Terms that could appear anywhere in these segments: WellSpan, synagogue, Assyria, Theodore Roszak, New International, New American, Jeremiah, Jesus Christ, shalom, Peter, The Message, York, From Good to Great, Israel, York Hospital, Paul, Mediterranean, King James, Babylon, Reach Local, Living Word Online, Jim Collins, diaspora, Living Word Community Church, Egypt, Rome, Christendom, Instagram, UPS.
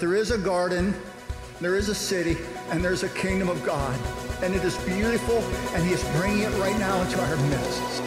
There is a garden, there is a city, and there's a kingdom of God. And it is beautiful, and He is bringing it right now into our midst.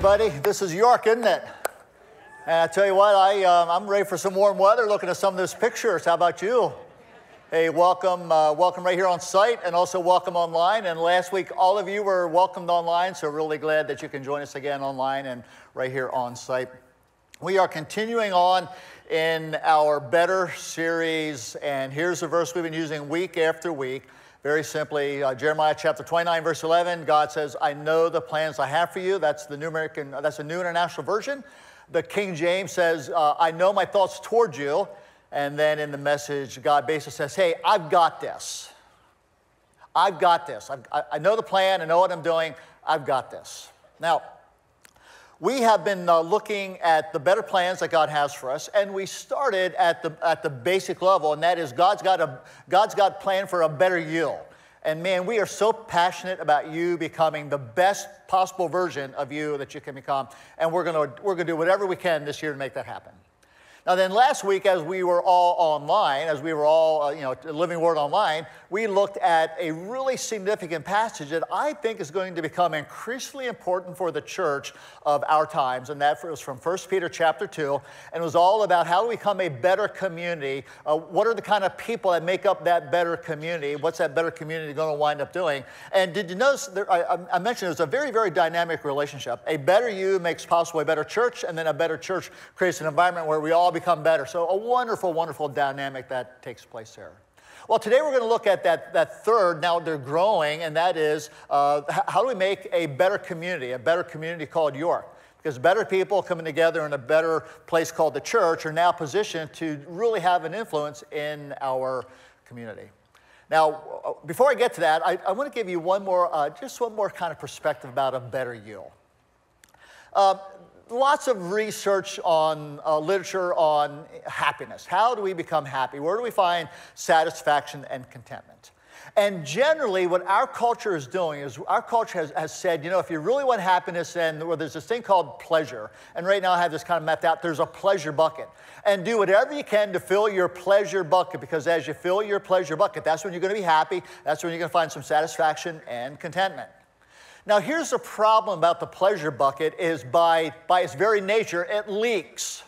Everybody, this is York, isn't it? And I tell you what, I'm ready for some warm weather looking at some of those pictures. How about you? Hey, welcome, welcome right here on site and also welcome online. And last week, all of you were welcomed online, so really glad that you can join us again online and right here on site. We are continuing on in our Better series, and here's the verse we've been using week after week. Very simply, Jeremiah chapter 29, verse 11, God says, I know the plans I have for you. That's the New American, that's the New International version. The King James says, I know my thoughts toward you. And then in the Message, God basically says, hey, I've got this. I've got this. I know the plan. I know what I'm doing. I've got this. Now, we have been looking at the better plans that God has for us, and we started at the basic level, and that is God's got a plan for a better you. And man, we are so passionate about you becoming the best possible version of you that you can become, and we're gonna do whatever we can this year to make that happen. Now then, last week, as we were all online, as we were all Living Word Online, we looked at a really significant passage that I think is going to become increasingly important for the church of our times, and that was from 1 Peter chapter 2, and it was all about how do we become a better community, what are the kind of people that make up that better community, what's that better community going to wind up doing? And did you notice, there, I mentioned it was a very, very dynamic relationship. A better you makes possible a better church, and then a better church creates an environment where we all become better. So a wonderful, wonderful dynamic that takes place there. Well, today we're going to look at that third, now they're growing, and that is how do we make a better community called York? Because better people coming together in a better place called the church are now positioned to really have an influence in our community. Now, before I get to that, I want to give you one more, just one more kind of perspective about a better you. Lots of research on literature on happiness. How do we become happy? Where do we find satisfaction and contentment? And generally, what our culture is doing is our culture has said, you know, if you really want happiness, then well, there's this thing called pleasure. And right now I have this kind of mapped out. There's a pleasure bucket. And do whatever you can to fill your pleasure bucket, because as you fill your pleasure bucket, that's when you're going to be happy. That's when you're going to find some satisfaction and contentment. Now, here's the problem about the pleasure bucket is by its very nature, it leaks.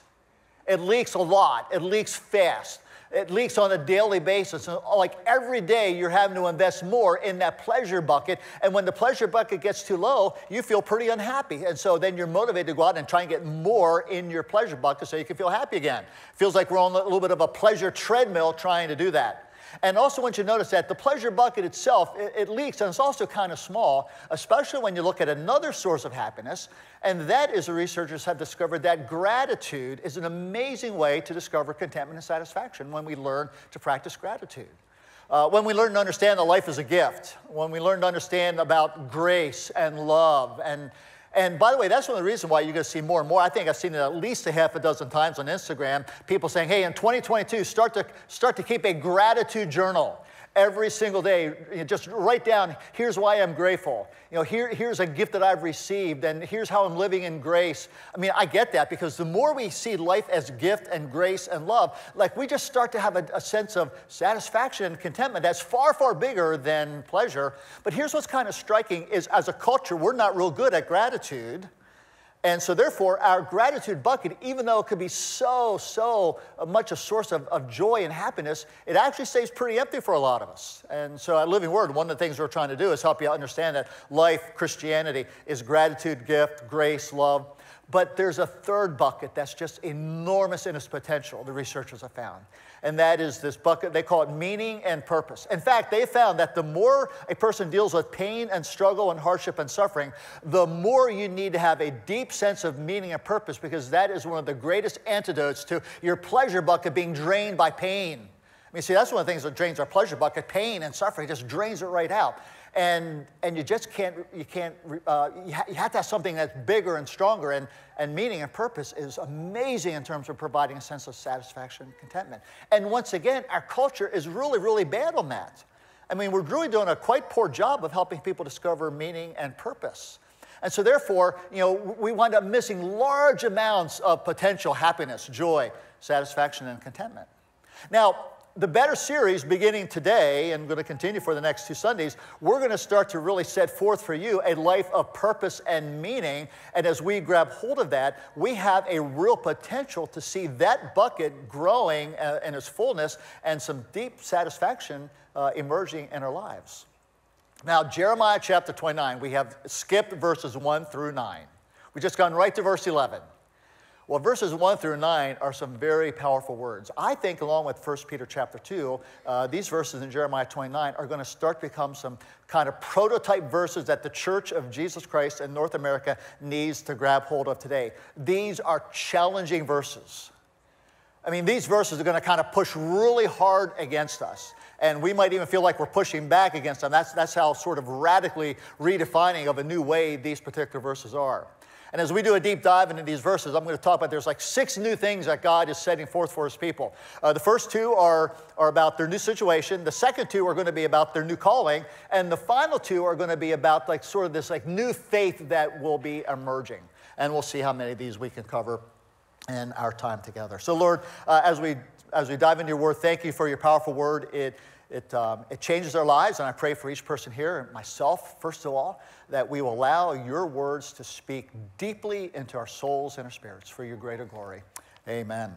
It leaks a lot. It leaks fast. It leaks on a daily basis. And like every day, you're having to invest more in that pleasure bucket. And when the pleasure bucket gets too low, you feel pretty unhappy. And so then you're motivated to go out and try and get more in your pleasure bucket so you can feel happy again. Feels like we're on a little bit of a pleasure treadmill trying to do that. And also, once you notice that, the pleasure bucket itself, it leaks, and it's also kind of small, especially when you look at another source of happiness, and that is the researchers have discovered that gratitude is an amazing way to discover contentment and satisfaction when we learn to practice gratitude. When we learn to understand that life is a gift, when we learn to understand about grace and love, and by the way, that's one of the reasons why you're going to see more and more. I think I've seen it at least a half a dozen times on Instagram, people saying, hey, in 2022, start to keep a gratitude journal. every single day. You know, just write down, here's why I'm grateful. You know, here's a gift that I've received, and here's how I'm living in grace. I mean, I get that, because the more we see life as gift and grace and love, like, we just start to have a sense of satisfaction and contentment that's far, far bigger than pleasure. But here's what's kind of striking is, as a culture, we're not real good at gratitude. And so therefore, our gratitude bucket, even though it could be so much a source of joy and happiness, it actually stays pretty empty for a lot of us. And so at Living Word, one of the things we're trying to do is help you understand that life, Christianity, is gratitude, gift, grace, love. But there's a third bucket that's just enormous in its potential, the researchers have found. And that is this bucket, they call it meaning and purpose. In fact, they found that the more a person deals with pain and struggle and hardship and suffering, the more you need to have a deep sense of meaning and purpose, because that is one of the greatest antidotes to your pleasure bucket being drained by pain. I mean, see, that's one of the things that drains our pleasure bucket, pain and suffering, just drains it right out. And you just can't, you have to have something that's bigger and stronger, and meaning and purpose is amazing in terms of providing a sense of satisfaction and contentment. And once again, our culture is really, really bad on that. I mean, we're really doing a quite poor job of helping people discover meaning and purpose. And so therefore, you know, we wind up missing large amounts of potential happiness, joy, satisfaction, and contentment. Now, the Better series, beginning today and going to continue for the next two Sundays, we're going to start to really set forth for you a life of purpose and meaning. And as we grab hold of that, we have a real potential to see that bucket growing in its fullness, and some deep satisfaction emerging in our lives. Now, Jeremiah chapter 29, we have skipped verses 1 through 9. We've just gone right to verse 11. Well, verses 1 through 9 are some very powerful words. I think, along with 1 Peter chapter 2, these verses in Jeremiah 29 are going to start to become some kind of prototype verses that the Church of Jesus Christ in North America needs to grab hold of today. These are challenging verses. I mean, these verses are going to kind of push really hard against us. And we might even feel like we're pushing back against them. That's how sort of radically redefining of a new way these particular verses are. And as we do a deep dive into these verses, I'm going to talk about there's like 6 new things that God is setting forth for his people. The first 2 are about their new situation. The second 2 are going to be about their new calling. And the final 2 are going to be about like sort of this like new faith that will be emerging. And we'll see how many of these we can cover in our time together. So Lord, as we dive into your word, thank you for your powerful word. It changes our lives, and I pray for each person here, and myself, first of all, that we will allow your words to speak deeply into our souls and our spirits for your greater glory. Amen.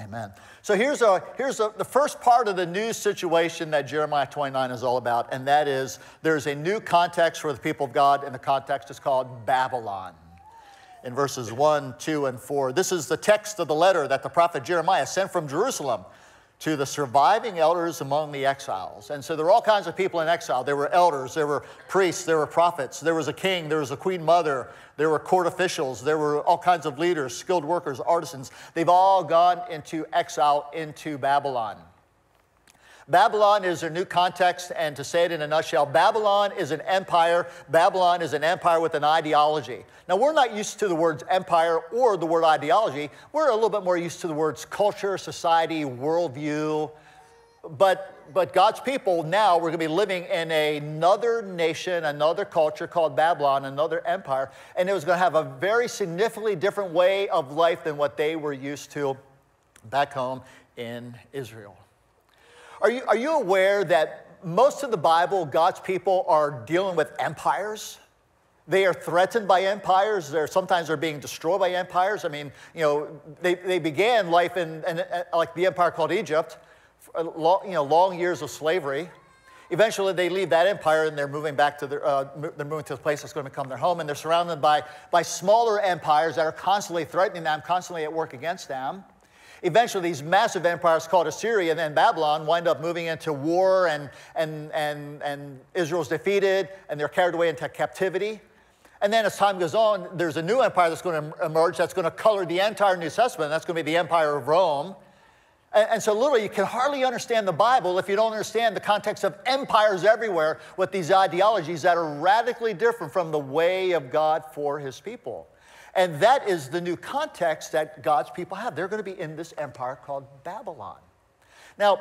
Amen. So here's the first part of the new situation that Jeremiah 29 is all about, and that is there's a new context for the people of God, and the context is called Babylon. In verses 1, 2, and 4, this is the text of the letter that the prophet Jeremiah sent from Jerusalem to the surviving elders among the exiles. And so there were all kinds of people in exile. There were elders, there were priests, there were prophets, there was a king, there was a queen mother, there were court officials, there were all kinds of leaders, skilled workers, artisans. They've all gone into exile into Babylon. Babylon is their new context, and to say it in a nutshell, Babylon is an empire. Babylon is an empire with an ideology. Now, we're not used to the words empire or the word ideology. We're a little bit more used to the words culture, society, worldview. But God's people now, we're going to be living in another nation, another culture called Babylon, another empire, and it was going to have a very significantly different way of life than what they were used to back home in Israel. Are you aware that most of the Bible, God's people are dealing with empires? They are threatened by empires. Sometimes they're being destroyed by empires. I mean, you know, they began life in like the empire called Egypt, long years of slavery. Eventually, they leave that empire and they're moving back to the place that's going to become their home, and they're surrounded by smaller empires that are constantly threatening them, constantly at work against them. Eventually, these massive empires called Assyria and then Babylon wind up moving into war, and Israel's defeated, and they're carried away into captivity. And then as time goes on, there's a new empire that's going to emerge that's going to color the entire New Testament. That's going to be the empire of Rome. And so literally, you can hardly understand the Bible if you don't understand the context of empires everywhere with these ideologies that are radically different from the way of God for his people. And that is the new context that God's people have. They're going to be in this empire called Babylon. Now,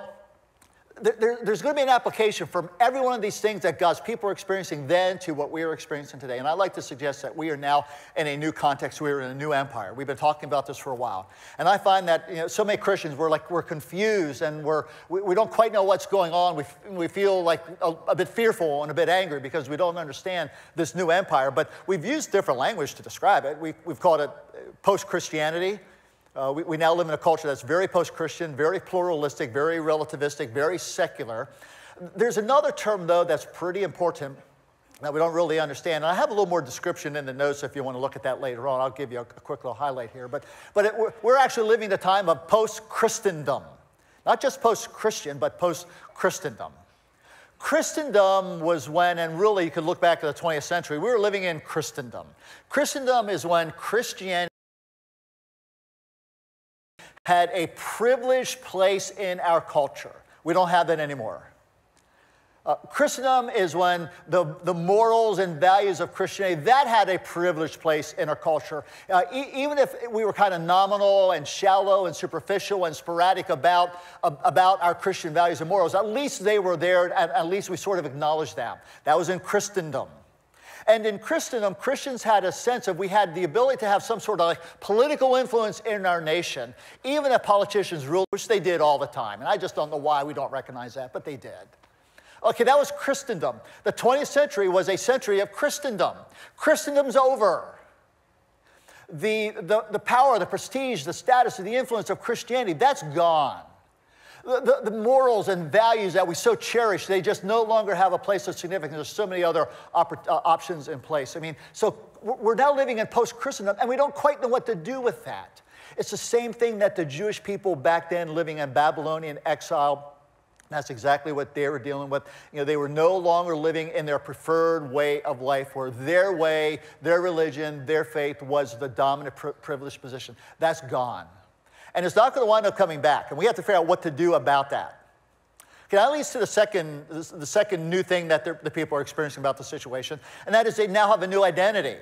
there's going to be an application from every one of these things that God's people are experiencing then to what we are experiencing today. And I'd like to suggest that we are now in a new context. We are in a new empire. We've been talking about this for a while. And I find that, you know, so many Christians, we're confused and we don't quite know what's going on. We feel like a bit fearful and a bit angry because we don't understand this new empire. But we've used different language to describe it. We've called it post-Christianity. We now live in a culture that's very post-Christian, very pluralistic, very relativistic, very secular. There's another term, though, that's pretty important that we don't really understand. And I have a little more description in the notes if you want to look at that later on. I'll give you a quick little highlight here. But we're actually living the time of post-Christendom. Not just post-Christian, but post-Christendom. Christendom was when, and really you could look back to the 20th century, we were living in Christendom. Christendom is when Christianity had a privileged place in our culture. We don't have that anymore. Christendom is when the morals and values of Christianity, that had a privileged place in our culture. Even if we were kind of nominal and shallow and superficial and sporadic about our Christian values and morals, at least they were there, and at least we sort of acknowledged them. That was in Christendom. And in Christendom, Christians had a sense of we had the ability to have some sort of like political influence in our nation, even if politicians ruled, which they did all the time. And I just don't know why we don't recognize that, but they did. Okay, that was Christendom. The 20th century was a century of Christendom. Christendom's over. The power, the prestige, the status, and the influence of Christianity, that's gone. The morals and values that we so cherish, they just no longer have a place of significance. There's so many other options in place. I mean, so we're now living in post-Christendom, and we don't quite know what to do with that. It's the same thing that the Jewish people back then living in Babylonian exile, that's exactly what they were dealing with. You know, they were no longer living in their preferred way of life, where their way, their religion, their faith was the dominant privileged position. That's gone. And it's not going to wind up coming back. And we have to figure out what to do about that. Okay, that leads to the second new thing that the people are experiencing about the situation, and that is they now have a new identity.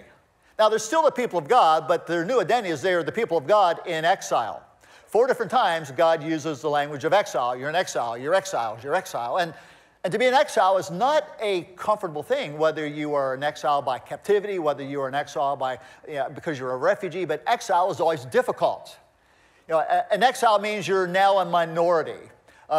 Now, they're still the people of God, but their new identity is they are the people of God in exile. 4 different times, God uses the language of exile. You're in exile. You're exiled. You're exile. And to be in exile is not a comfortable thing, whether you are in exile by captivity, whether you are in exile by, you know, because you're a refugee, but exile is always difficult. You know, an exile means you're now a minority.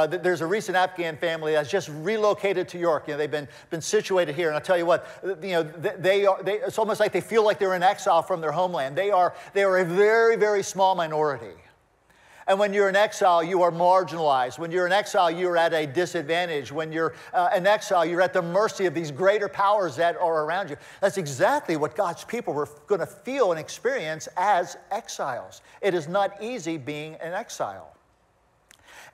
There's a recent Afghan family that's just relocated to York. You know, they've been situated here, and I'll tell you what, you know, it's almost like they feel like they're in exile from their homeland. They are a very, very small minority. And when you're in exile, you are marginalized. When you're in exile, you're at a disadvantage. When you're in exile, you're at the mercy of these greater powers that are around you. That's exactly what God's people were going to feel and experience as exiles. It is not easy being an exile.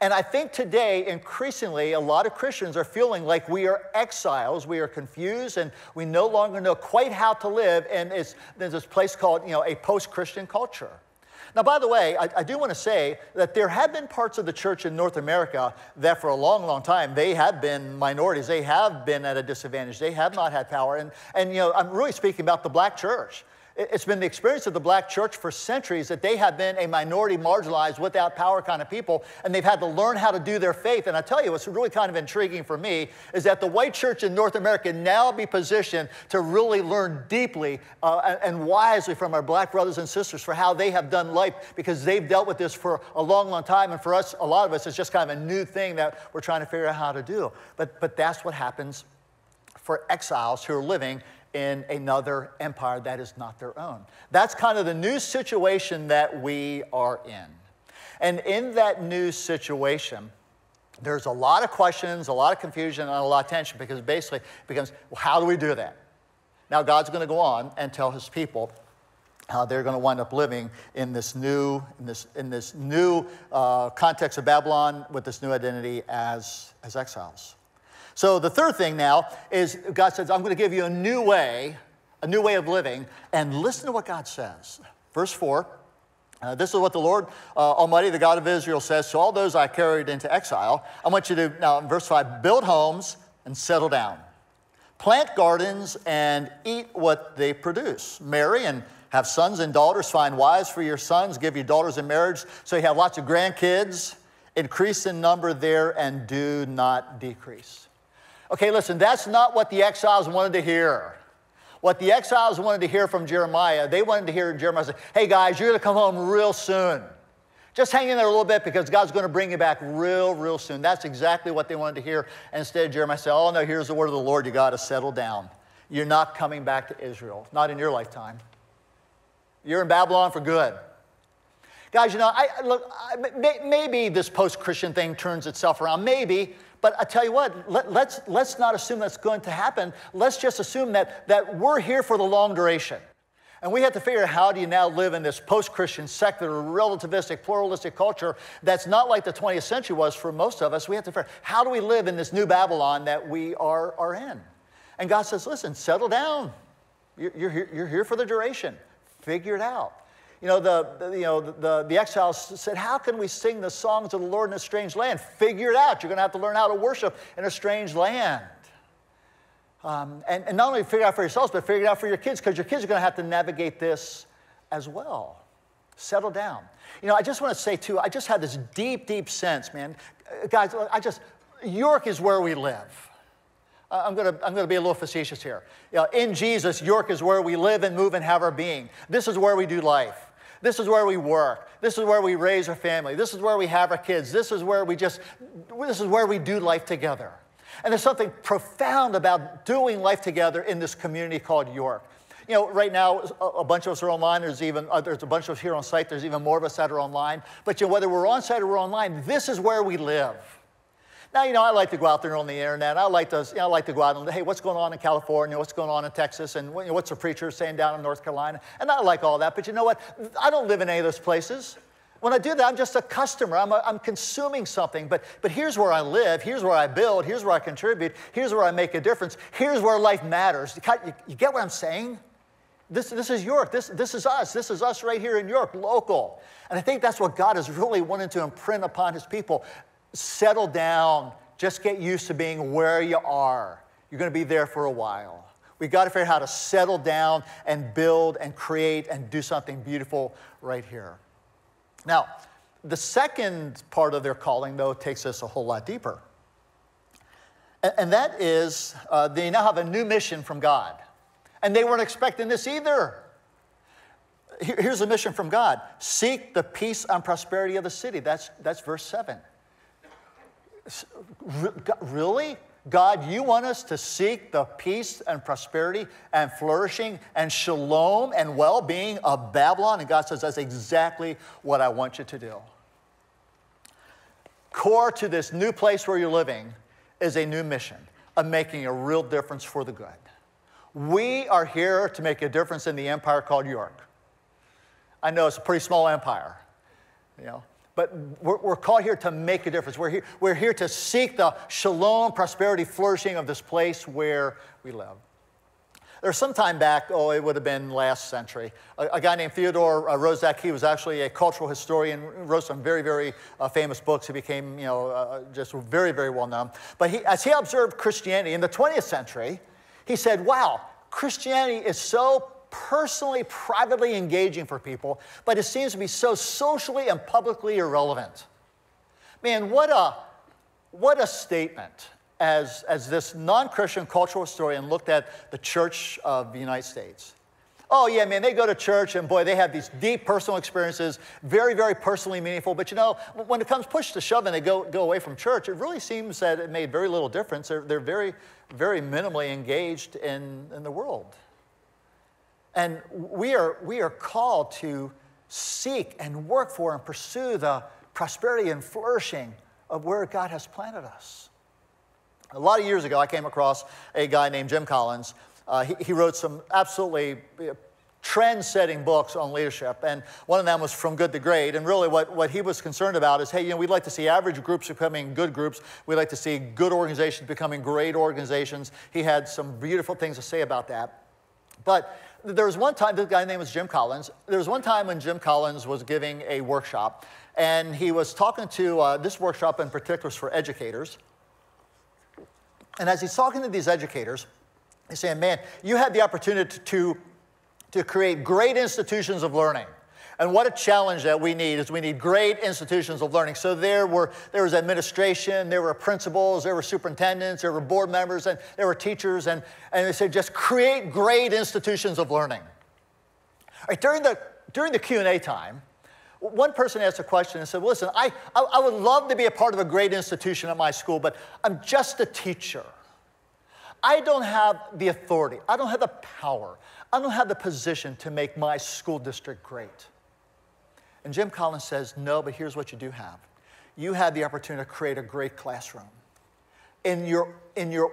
And I think today, increasingly, a lot of Christians are feeling like we are exiles. We are confused, and we no longer know quite how to live. And there's this place called, you know, a post-Christian culture. Now, by the way, I do want to say that there have been parts of the church in North America that for a long, long time, they have been minorities. They have been at a disadvantage. They have not had power. And you know, I'm really speaking about the black church. It's been the experience of the black church for centuries that they have been a minority, marginalized, without power kind of people, and they've had to learn how to do their faith. And I tell you, what's really kind of intriguing for me is that the white church in North America now be positioned to really learn deeply and wisely from our black brothers and sisters for how they have done life, because they've dealt with this for a long, long time. And for us, a lot of us, it's just kind of a new thing that we're trying to figure out how to do. But that's what happens for exiles who are living in another empire that is not their own. That's kind of the new situation that we are in. And in that new situation, there's a lot of questions, a lot of confusion, and a lot of tension, because basically it becomes, well, how do we do that? Now God's going to go on and tell his people how they're going to wind up living in this new context of Babylon with this new identity as exiles. So the third thing now is God says, I'm going to give you a new way of living. And listen to what God says. Verse 4, this is what the Lord Almighty, the God of Israel, says to all those I carried into exile. I want you to, now in verse 5, build homes and settle down. Plant gardens and eat what they produce. Marry and have sons and daughters. Find wives for your sons. Give your daughters in marriage so you have lots of grandkids. Increase in number there and do not decrease. Okay, listen, that's not what the exiles wanted to hear. What the exiles wanted to hear from Jeremiah, they wanted to hear Jeremiah say, hey guys, you're going to come home real soon. Just hang in there a little bit because God's going to bring you back real soon. That's exactly what they wanted to hear. And instead, Jeremiah said, oh no, here's the word of the Lord. You got to settle down. You're not coming back to Israel. Not in your lifetime. You're in Babylon for good. Guys, you know, maybe this post-Christian thing turns itself around. Maybe. But I tell you what, let's not assume that's going to happen. Let's just assume that we're here for the long duration. And we have to figure out how do you now live in this post-Christian, secular, relativistic, pluralistic culture that's not like the 20th century was for most of us. We have to figure out how do we live in this new Babylon that we are in. And God says, listen, settle down. You're here for the duration. Figure it out. You know, the exiles said, how can we sing the songs of the Lord in a strange land? Figure it out. You're going to have to learn how to worship in a strange land. And not only figure it out for yourselves, but figure it out for your kids, because your kids are going to have to navigate this as well. Settle down. You know, I just want to say, too, I just had this deep, deep sense, man. Guys, York is where we live. I'm going to be a little facetious here. You know, in Jesus, York is where we live and move and have our being. This is where we do life. This is where we work. This is where we raise our family. This is where we have our kids. This is where we do life together. And there's something profound about doing life together in this community called York. You know, right now, a bunch of us are online. There's a bunch of us here on site. There's even more of us that are online. But you know, whether we're on site or we're online, this is where we live. Now, you know, I like to go out there on the internet. I like to go out and, hey, what's going on in California? What's going on in Texas? And you know, what's a preacher saying down in North Carolina? And I like all that. But you know what? I don't live in any of those places. When I do that, I'm just a customer. I'm consuming something. But here's where I live. Here's where I build. Here's where I contribute. Here's where I make a difference. Here's where life matters. You get what I'm saying? This is York. This is us. This is us right here in York, local. And I think that's what God is really wanting to imprint upon his people. Settle down. Just get used to being where you are. You're going to be there for a while. We've got to figure out how to settle down and build and create and do something beautiful right here. Now, the second part of their calling, though, takes us a whole lot deeper. And that is they now have a new mission from God. And they weren't expecting this either. Here's a mission from God. Seek the peace and prosperity of the city. That's verse 7. Really? God, you want us to seek the peace and prosperity and flourishing and shalom and well-being of Babylon? And God says, that's exactly what I want you to do. Core to this new place where you're living is a new mission of making a real difference for the good. We are here to make a difference in the empire called York. I know it's a pretty small empire, you know. But we're called here to make a difference. We're here to seek the shalom, prosperity, flourishing of this place where we live. There's some time back, oh, it would have been last century, a guy named Theodore Roszak. He was actually a cultural historian, wrote some very, very famous books. He became, you know, just very, very well known. But as he observed Christianity in the 20th century, he said, wow, Christianity is so personally, privately engaging for people, but it seems to be so socially and publicly irrelevant. Man, what a statement as this non-Christian cultural historian looked at the church of the United States. Oh, yeah, man, they go to church, and boy, they have these deep personal experiences, very, very personally meaningful. But, you know, when it comes push to shove and they go away from church, it really seems that it made very little difference. They're very, very minimally engaged in the world. And we are called to seek and work for and pursue the prosperity and flourishing of where God has planted us. A lot of years ago, I came across a guy named Jim Collins. He wrote some absolutely trend-setting books on leadership, and one of them was From Good to Great. And really what he was concerned about is, hey, you know, we'd like to see average groups becoming good groups. We'd like to see good organizations becoming great organizations. He had some beautiful things to say about that. But there was one time, this guy's name was Jim Collins. There was one time when Jim Collins was giving a workshop, and he was talking to, this workshop in particular is for educators. And as he's talking to these educators, he's saying, man, you had the opportunity to create great institutions of learning. And what a challenge that we need is we need great institutions of learning. So there was administration, there were principals, there were superintendents, there were board members, and there were teachers. And they said, just create great institutions of learning. All right, during the Q&A time, one person asked a question and said, listen, I would love to be a part of a great institution at my school, but I'm just a teacher. I don't have the authority. I don't have the power. I don't have the position to make my school district great. And Jim Collins says, no, but here's what you do have. You have the opportunity to create a great classroom. In your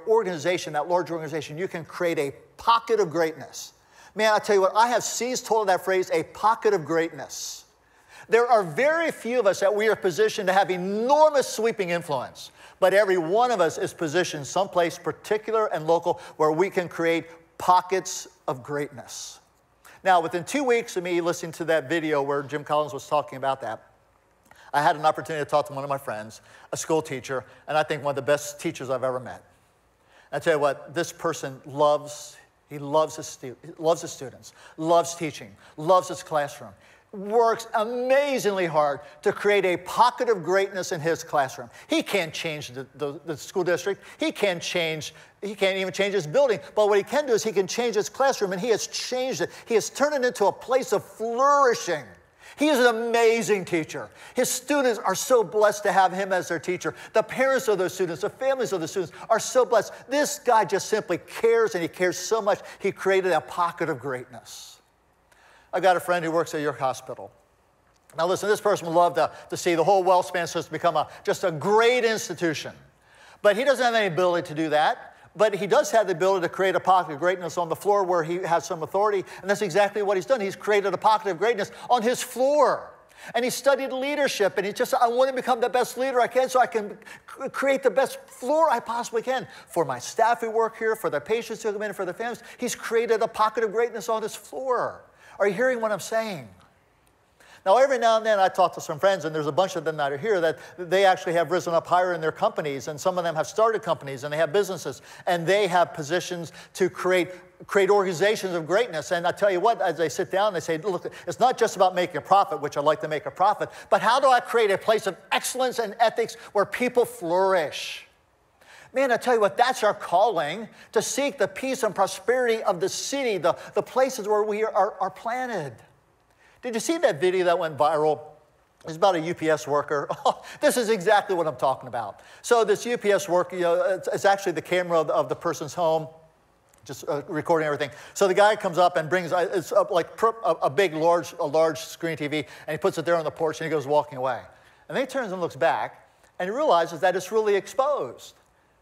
organization, that large organization, you can create a pocket of greatness. Man, I tell you what, I have seized hold of that phrase, a pocket of greatness. There are very few of us that we are positioned to have enormous sweeping influence, but every one of us is positioned someplace particular and local where we can create pockets of greatness. Now, within 2 weeks of me listening to that video where Jim Collins was talking about that, I had an opportunity to talk to one of my friends, a school teacher, and I think one of the best teachers I've ever met. I tell you what, this person loves his students, loves teaching, loves his classroom, works amazingly hard to create a pocket of greatness in his classroom. He can't change the school district. He can't even change his building. But what he can do is he can change his classroom, and he has changed it. He has turned it into a place of flourishing. He is an amazing teacher. His students are so blessed to have him as their teacher. The parents of those students, the families of the students are so blessed. This guy just simply cares, and he cares so much. He created a pocket of greatness. I got a friend who works at York Hospital. Now listen, this person would love to see the whole WellSpan system become just a great institution. But he doesn't have any ability to do that. But he does have the ability to create a pocket of greatness on the floor where he has some authority. And that's exactly what he's done. He's created a pocket of greatness on his floor. And he studied leadership. And he just said, I want to become the best leader I can so I can create the best floor I possibly can for my staff who work here, for the patients who come in, for the families. He's created a pocket of greatness on his floor. Are you hearing what I'm saying? Now, every now and then I talk to some friends, and there's a bunch of them that are here that they actually have risen up higher in their companies, and some of them have started companies, and they have businesses, and they have positions to create organizations of greatness. And I tell you what, as they sit down, they say, look, it's not just about making a profit, which I like to make a profit, but how do I create a place of excellence and ethics where people flourish? Man, I tell you what, that's our calling, to seek the peace and prosperity of the city, the places where we are planted. Did you see that video that went viral? It's about a UPS worker. Oh, this is exactly what I'm talking about. So this UPS worker, it's actually the camera of the person's home, just recording everything. So the guy comes up and brings, it's up like a large screen TV, and he puts it there on the porch, and he goes walking away. And then he turns and looks back, and he realizes that it's really exposed.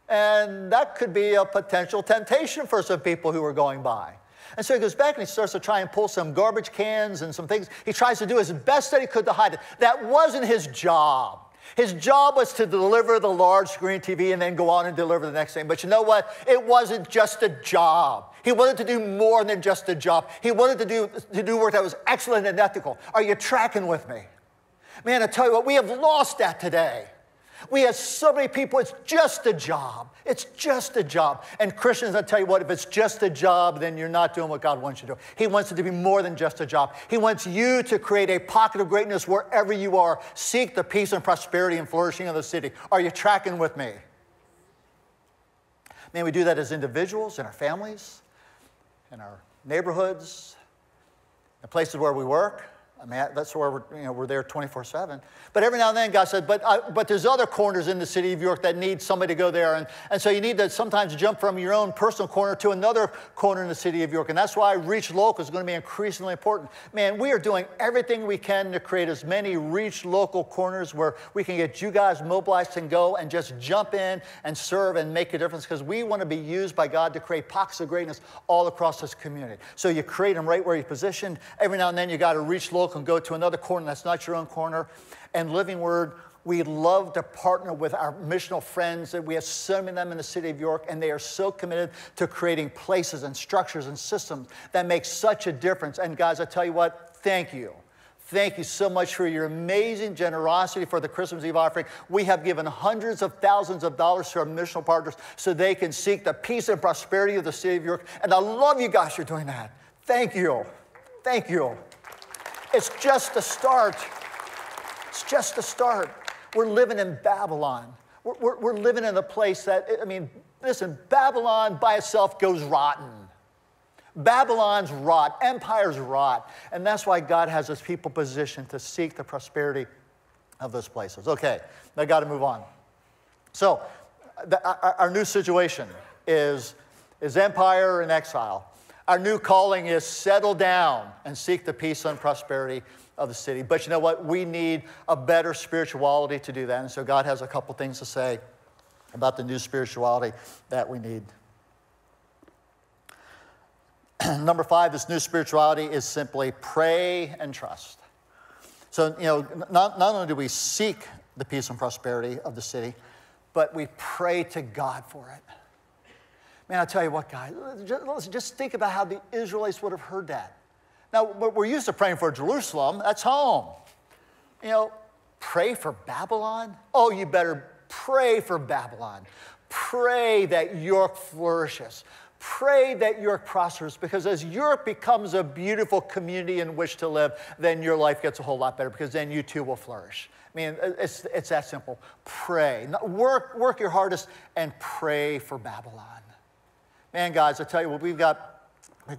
And that could be a potential temptation for some people who are going by. And so he goes back and he starts to try and pull some garbage cans and some things. He tries to do his best that he could to hide it. That wasn't his job. His job was to deliver the large screen TV and then go on and deliver the next thing. But you know what? It wasn't just a job. He wanted to do more than just a job. He wanted to do work that was excellent and ethical. Are you tracking with me? Man, I tell you what, we have lost that today. We have so many people, it's just a job. It's just a job. And Christians, I tell you what, if it's just a job, then you're not doing what God wants you to do. He wants it to be more than just a job. He wants you to create a pocket of greatness wherever you are. Seek the peace and prosperity and flourishing of the city. Are you tracking with me? Man, we do that as individuals, in our families, in our neighborhoods, the places where we work. I mean, that's where we're there 24/7. But every now and then, God said, but there's other corners in the city of York that need somebody to go there. And so you need to sometimes jump from your own personal corner to another corner in the city of York. And that's why Reach Local is going to be increasingly important. Man, we are doing everything we can to create as many Reach Local corners where we can get you guys mobilized and go and just jump in and serve and make a difference, because we want to be used by God to create pockets of greatness all across this community. So you create them right where you're positioned. Every now and then, you got to reach local and go to another corner that's not your own corner. And Living Word, we love to partner with our missional friends. We have so many of them in the city of York, and they are so committed to creating places and structures and systems that make such a difference. And guys, I tell you what, thank you. Thank you so much for your amazing generosity for the Christmas Eve offering. We have given hundreds of thousands of dollars to our missional partners so they can seek the peace and prosperity of the city of York. And I love you guys for doing that. Thank you. Thank you. It's just a start. It's just a start. We're living in Babylon. We're living in a place that, I mean, listen, Babylon by itself goes rotten. Babylon's rot, empires rot. And that's why God has his people positioned to seek the prosperity of those places. Okay, I got to move on. So our new situation is empire and exile. Our new calling is settle down and seek the peace and prosperity of the city. But you know what? We need a better spirituality to do that. And so God has a couple things to say about the new spirituality that we need. Number 5, this new spirituality is simply pray and trust. So, you know, not only do we seek the peace and prosperity of the city, but we pray to God for it. Man, I'll tell you what, guys, just think about how the Israelites would have heard that. Now, we're used to praying for Jerusalem. That's home. You know, pray for Babylon? Oh, you better pray for Babylon. Pray that York flourishes. Pray that York prospers, because as York becomes a beautiful community in which to live, then your life gets a whole lot better, because then you too will flourish. I mean, it's that simple. Pray. Work your hardest and pray for Babylon. Man, guys, I tell you what, we've got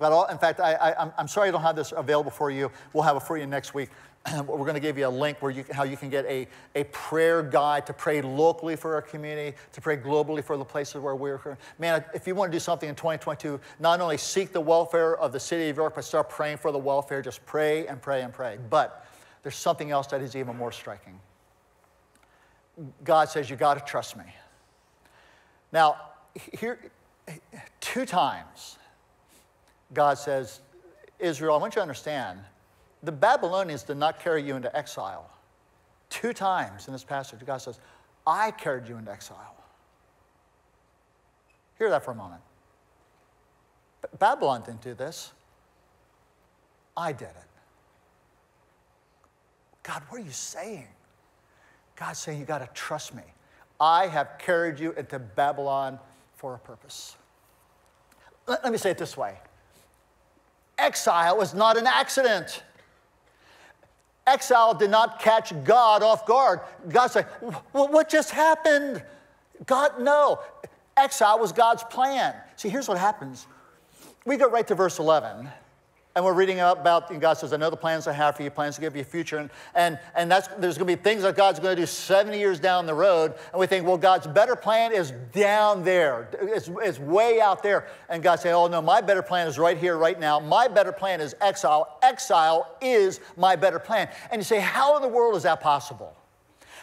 all, in fact, I'm sorry I don't have this available for you. We'll have it for you next week. We're going to give you a link where how you can get a prayer guide to pray locally for our community, to pray globally for the places where we're. Man, if you want to do something in 2022, not only seek the welfare of the city of York, but start praying for the welfare. Just pray and pray and pray. But there's something else that is even more striking. God says, you got to trust me. Now, here, 2 times, God says, Israel, I want you to understand, the Babylonians did not carry you into exile. 2 times in this passage, God says, I carried you into exile. Hear that for a moment. But Babylon didn't do this. I did it. God, what are you saying? God's saying, you got to trust me. I have carried you into Babylon for a purpose. Let me say it this way. Exile was not an accident. Exile did not catch God off guard. God said, what just happened? God, no. Exile was God's plan. See, here's what happens. We go right to verse 11, and we're reading about, and God says, I know the plans I have for you, plans to give you a future. And there's going to be things that God's going to do 70 years down the road, and we think, well, God's better plan is down there. It's way out there. And God says, oh, no, my better plan is right here, right now. My better plan is exile. Exile is my better plan. And you say, how in the world is that possible?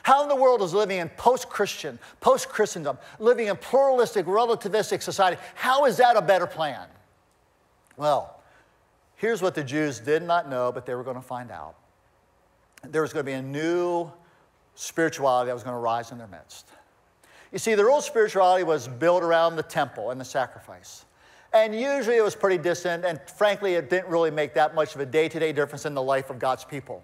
How in the world is living in post-Christian, post-Christendom, living in pluralistic, relativistic society, how is that a better plan? Well, here's what the Jews did not know, but they were going to find out. There was going to be a new spirituality that was going to rise in their midst. You see, their old spirituality was built around the temple and the sacrifice. And usually it was pretty distant, and frankly, it didn't really make that much of a day-to-day difference in the life of God's people.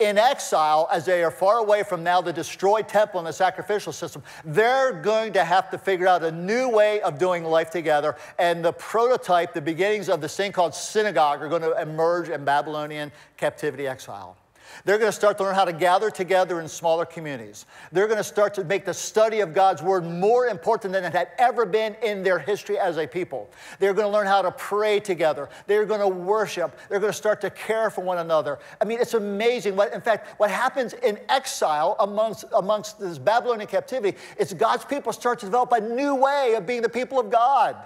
In exile, as they are far away from now the destroyed temple and the sacrificial system, they're going to have to figure out a new way of doing life together. And the prototype, the beginnings of this thing called synagogue, are going to emerge in Babylonian captivity exile. They're going to start to learn how to gather together in smaller communities. They're going to start to make the study of God's word more important than it had ever been in their history as a people. They're going to learn how to pray together. They're going to worship. They're going to start to care for one another. I mean, it's amazing. In fact, what happens in exile amongst this Babylonian captivity is God's people start to develop a new way of being the people of God.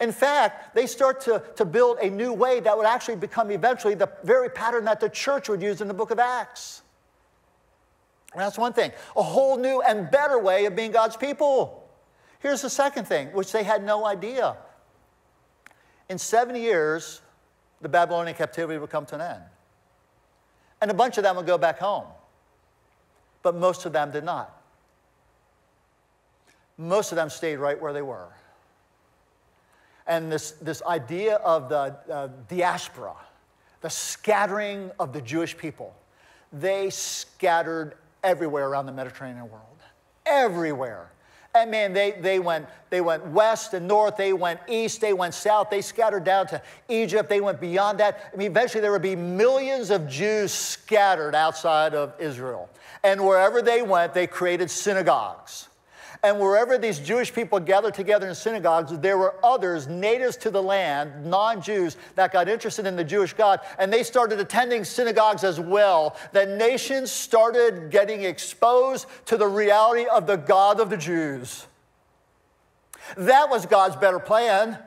In fact, they start to build a new way that would actually become eventually the very pattern that the church would use in the book of Acts. And that's one thing. A whole new and better way of being God's people. Here's the second thing, which they had no idea. In 70 years, the Babylonian captivity would come to an end. And a bunch of them would go back home. But most of them did not. Most of them stayed right where they were. And this idea of the diaspora, the scattering of the Jewish people, they scattered everywhere around the Mediterranean world, everywhere. And man, they went west and north, they went east, they went south, they scattered down to Egypt, they went beyond that. I mean, eventually there would be millions of Jews scattered outside of Israel. And wherever they went, they created synagogues. And wherever these Jewish people gathered together in synagogues, there were others, natives to the land, non-Jews, that got interested in the Jewish God, and they started attending synagogues as well. The nations started getting exposed to the reality of the God of the Jews. That was God's better plan.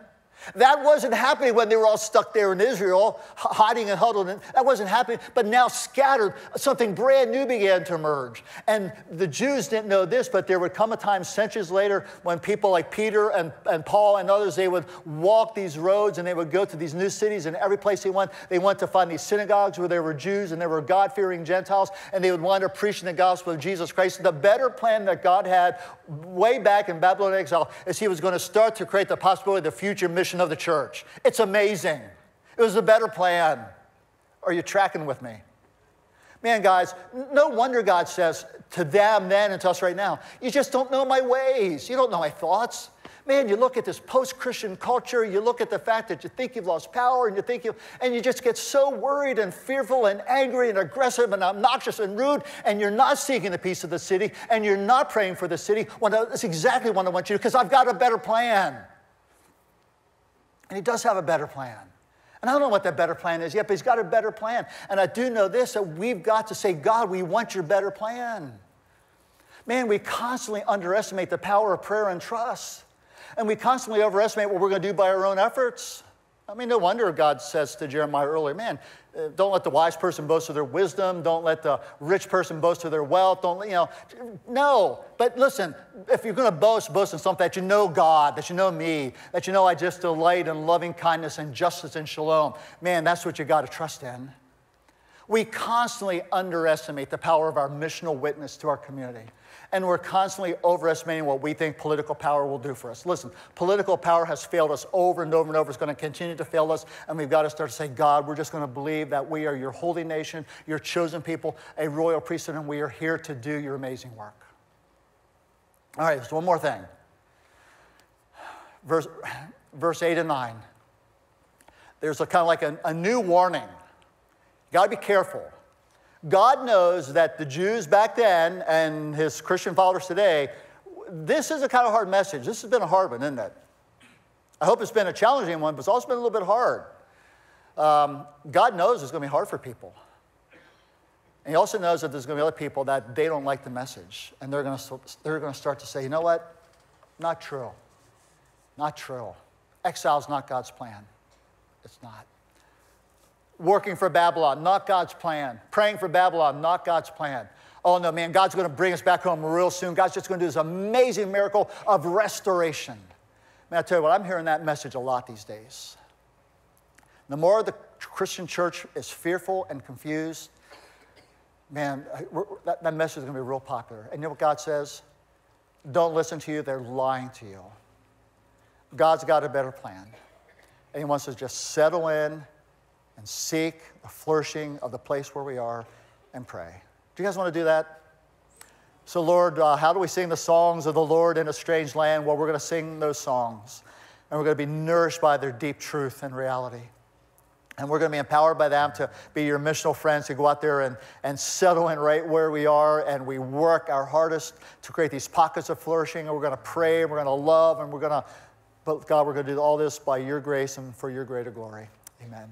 That wasn't happening when they were all stuck there in Israel, hiding and huddled. That wasn't happening. But now scattered, something brand new began to emerge. And the Jews didn't know this, but there would come a time centuries later when people like Peter and Paul and others, they would walk these roads and they would go to these new cities, and every place they went to find these synagogues where there were Jews and there were God-fearing Gentiles, and they would wind up preaching the gospel of Jesus Christ. The better plan that God had way back in Babylon exile is he was going to start to create the possibility of the future mission of the church. It's amazing. It was a better plan. Are you tracking with me? Man, guys, no wonder God says to them then and to us right now, you just don't know my ways. You don't know my thoughts. Man, you look at this post-Christian culture, you look at the fact that you think you've lost power, and you just get so worried and fearful and angry and aggressive and obnoxious and rude, and you're not seeking the peace of the city, and you're not praying for the city. Well, that's exactly what I want you to do, because I've got a better plan. And he does have a better plan. And I don't know what that better plan is yet, but he's got a better plan. And I do know this, that we've got to say, God, we want your better plan. Man, we constantly underestimate the power of prayer and trust. And we constantly overestimate what we're going to do by our own efforts. I mean, no wonder God says to Jeremiah earlier, man, don't let the wise person boast of their wisdom. Don't let the rich person boast of their wealth. No. But listen, if you're going to boast, boast in something that you know God, that you know me, that you know I just delight in loving kindness and justice and shalom. Man, that's what you got to trust in. We constantly underestimate the power of our missional witness to our community. And we're constantly overestimating what we think political power will do for us. Listen, political power has failed us over and over and over. It's going to continue to fail us, and we've got to start to say, God, we're just going to believe that we are your holy nation, your chosen people, a royal priesthood, and we are here to do your amazing work. All right, there's one more thing. Verse 8 and 9. There's a kind of like a new warning. You've got to be careful. God knows that the Jews back then and his Christian followers today, this is a kind of hard message. This has been a hard one, isn't it? I hope it's been a challenging one, but it's also been a little bit hard. God knows it's going to be hard for people. And he also knows that there's going to be other people that they don't like the message. And they're going to start to say, you know what? Not true. Not true. Exile's not God's plan. It's not. Working for Babylon, not God's plan. Praying for Babylon, not God's plan. Oh no, man, God's going to bring us back home real soon. God's just going to do this amazing miracle of restoration. Man, I tell you what, I'm hearing that message a lot these days. The more the Christian church is fearful and confused, man, that message is going to be real popular. And you know what God says? Don't listen to you. They're lying to you. God's got a better plan. And he wants us to just settle in and seek the flourishing of the place where we are and pray. Do you guys want to do that? So Lord, how do we sing the songs of the Lord in a strange land? Well, we're going to sing those songs, and we're going to be nourished by their deep truth and reality. And we're going to be empowered by them to be your missional friends who go out there and settle in right where we are, and we work our hardest to create these pockets of flourishing, and we're going to pray, and we're going to love, and we're going to, but God, we're going to do all this by your grace and for your greater glory. Amen.